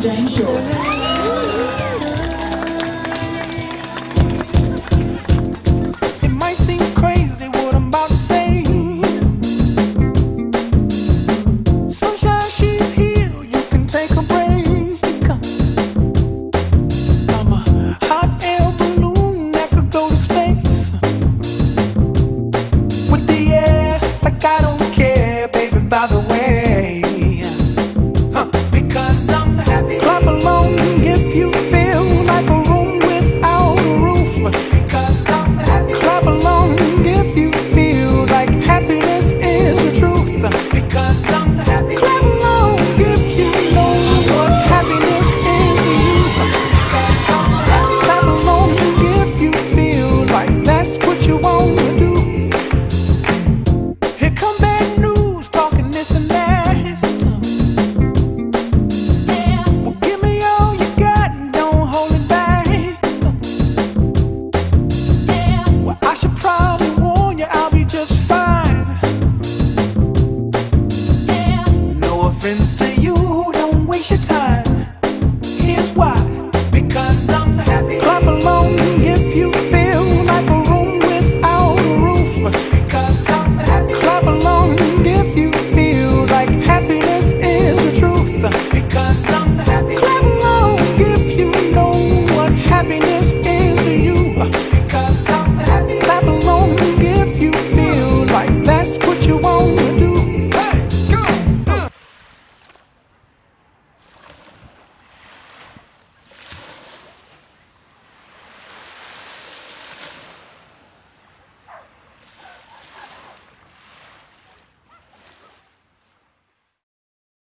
It might seem crazy what I'm about to say. Sunshine, she's here, you can take a break. I'm a hot air balloon that could go to space. With the air, like I don't care, baby, by the way. Friends